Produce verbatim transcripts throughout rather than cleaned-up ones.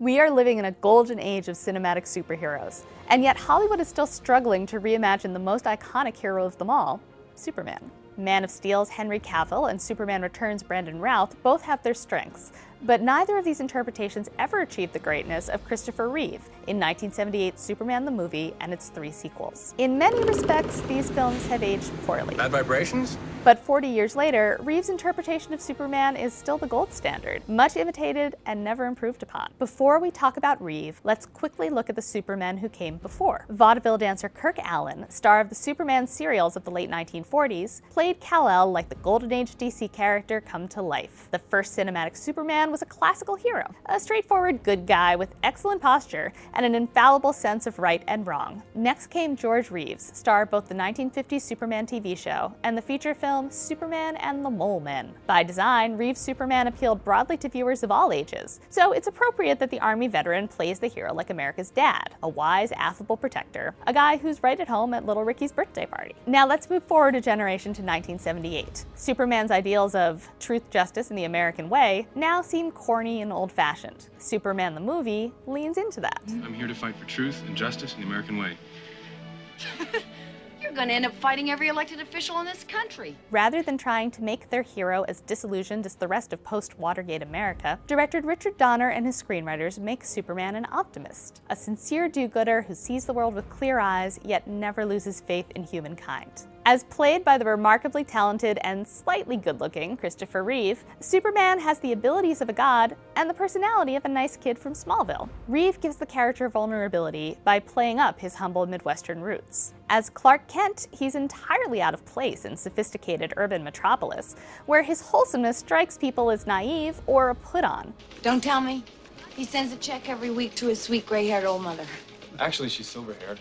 We are living in a golden age of cinematic superheroes, and yet Hollywood is still struggling to reimagine the most iconic hero of them all, Superman. Man of Steel's Henry Cavill and Superman Returns' Brandon Routh both have their strengths, but neither of these interpretations ever achieved the greatness of Christopher Reeve in nineteen seventy-eight's Superman the movie and its three sequels. In many respects, these films have aged poorly. Bad vibrations? But forty years later, Reeves' interpretation of Superman is still the gold standard, much imitated and never improved upon. Before we talk about Reeve, let's quickly look at the Superman who came before. Vaudeville dancer Kirk Allen, star of the Superman serials of the late nineteen forties, played Kal-El like the Golden Age D C character come to life. The first cinematic Superman was a classical hero, a straightforward good guy with excellent posture and an infallible sense of right and wrong. Next came George Reeves, star of both the nineteen fifties Superman T V show and the feature film Superman and the Mole Men. By design, Reeve's Superman appealed broadly to viewers of all ages, so it's appropriate that the Army veteran plays the hero like America's dad, a wise, affable protector, a guy who's right at home at Little Ricky's birthday party. Now let's move forward a generation to nineteen seventy-eight. Superman's ideals of truth, justice, and the American way now seem corny and old-fashioned. Superman the movie leans into that. I'm here to fight for truth and justice and the American way. You're going to end up fighting every elected official in this country. Rather than trying to make their hero as disillusioned as the rest of post-Watergate America, director Richard Donner and his screenwriters make Superman an optimist, a sincere do-gooder who sees the world with clear eyes yet never loses faith in humankind. As played by the remarkably talented and slightly good-looking Christopher Reeve, Superman has the abilities of a god and the personality of a nice kid from Smallville. Reeve gives the character vulnerability by playing up his humble Midwestern roots. As Clark Kent, he's entirely out of place in sophisticated urban Metropolis, where his wholesomeness strikes people as naive or a put-on. Don't tell me. He sends a check every week to his sweet gray-haired old mother. Actually, she's silver-haired.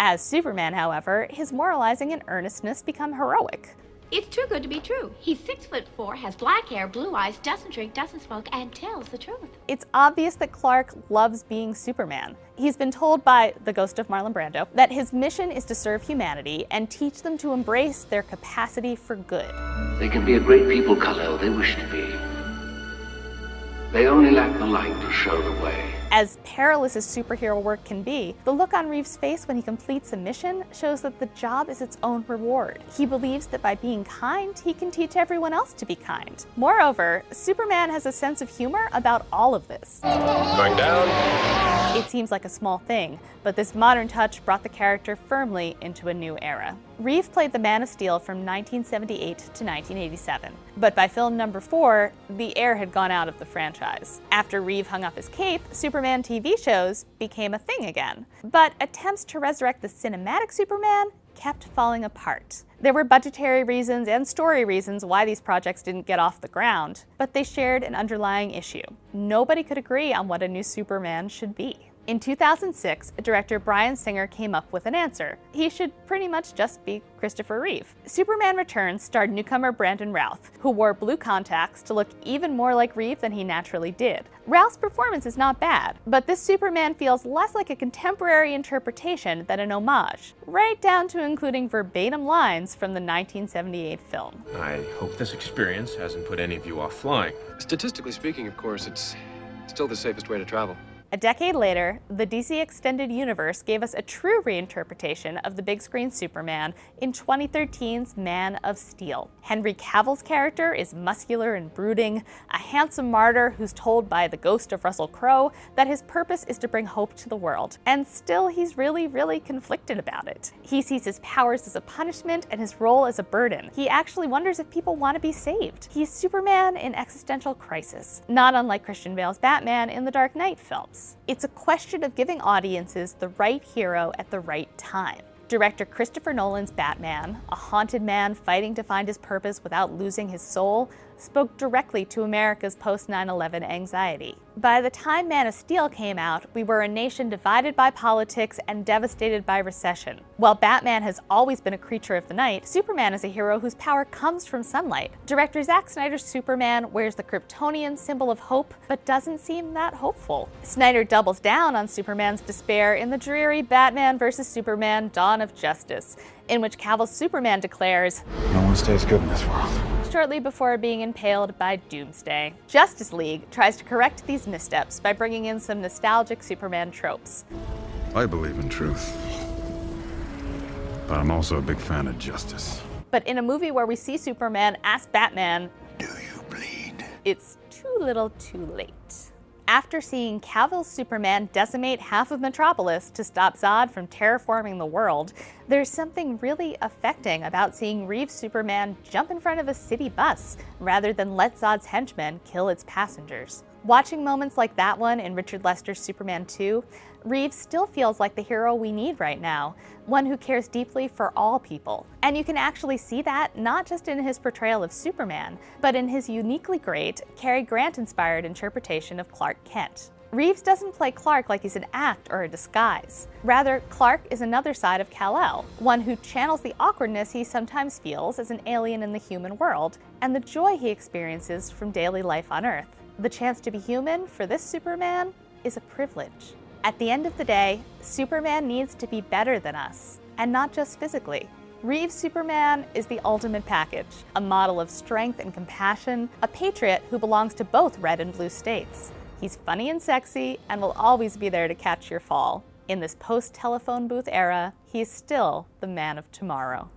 As Superman, however, his moralizing and earnestness become heroic. It's too good to be true. He's six foot four, has black hair, blue eyes, doesn't drink, doesn't smoke, and tells the truth. It's obvious that Clark loves being Superman. He's been told by the ghost of Marlon Brando that his mission is to serve humanity and teach them to embrace their capacity for good. They can be a great people, Kal-El, they wish to be. They only lack the light to show the way. As perilous as superhero work can be, the look on Reeves' face when he completes a mission shows that the job is its own reward. He believes that by being kind, he can teach everyone else to be kind. Moreover, Superman has a sense of humor about all of this. Going down. It seems like a small thing, but this modern touch brought the character firmly into a new era. Reeve played the Man of Steel from nineteen seventy-eight to nineteen eighty-seven, but by film number four, the air had gone out of the franchise. After Reeve hung up his cape, Superman T V shows became a thing again, but attempts to resurrect the cinematic Superman kept falling apart. There were budgetary reasons and story reasons why these projects didn't get off the ground, but they shared an underlying issue. Nobody could agree on what a new Superman should be. In two thousand six, director Bryan Singer came up with an answer. He should pretty much just be Christopher Reeve. Superman Returns starred newcomer Brandon Routh, who wore blue contacts to look even more like Reeve than he naturally did. Routh's performance is not bad, but this Superman feels less like a contemporary interpretation than an homage, right down to including verbatim lines from the nineteen seventy-eight film. I hope this experience hasn't put any of you off flying. Statistically speaking, of course, it's still the safest way to travel. A decade later, the D C Extended Universe gave us a true reinterpretation of the big screen Superman in twenty thirteen's Man of Steel. Henry Cavill's character is muscular and brooding, a handsome martyr who's told by the ghost of Russell Crowe that his purpose is to bring hope to the world, and still he's really, really conflicted about it. He sees his powers as a punishment and his role as a burden. He actually wonders if people want to be saved. He's Superman in existential crisis, not unlike Christian Bale's Batman in the Dark Knight films. It's a question of giving audiences the right hero at the right time. Director Christopher Nolan's Batman, a haunted man fighting to find his purpose without losing his soul, spoke directly to America's post nine eleven anxiety. By the time Man of Steel came out, we were a nation divided by politics and devastated by recession. While Batman has always been a creature of the night, Superman is a hero whose power comes from sunlight. Director Zack Snyder's Superman wears the Kryptonian symbol of hope, but doesn't seem that hopeful. Snyder doubles down on Superman's despair in the dreary Batman versus Superman Dawn of Justice, in which Cavill's Superman declares, "No one stays good in this world." shortly before being impaled by Doomsday. Justice League tries to correct these missteps by bringing in some nostalgic Superman tropes. I believe in truth, but I'm also a big fan of justice. But in a movie where we see Superman ask Batman, "Do you bleed?" It's too little too late. After seeing Cavill's Superman decimate half of Metropolis to stop Zod from terraforming the world, there's something really affecting about seeing Reeve's Superman jump in front of a city bus rather than let Zod's henchmen kill its passengers. Watching moments like that one in Richard Lester's Superman two, Reeves still feels like the hero we need right now, one who cares deeply for all people. And you can actually see that not just in his portrayal of Superman, but in his uniquely great, Cary Grant-inspired interpretation of Clark Kent. Reeves doesn't play Clark like he's an act or a disguise. Rather, Clark is another side of Kal-El, one who channels the awkwardness he sometimes feels as an alien in the human world, and the joy he experiences from daily life on Earth. The chance to be human for this Superman is a privilege. At the end of the day, Superman needs to be better than us, and not just physically. Reeve's Superman is the ultimate package, a model of strength and compassion, a patriot who belongs to both red and blue states. He's funny and sexy, and will always be there to catch your fall. In this post-telephone booth era, he is still the man of tomorrow.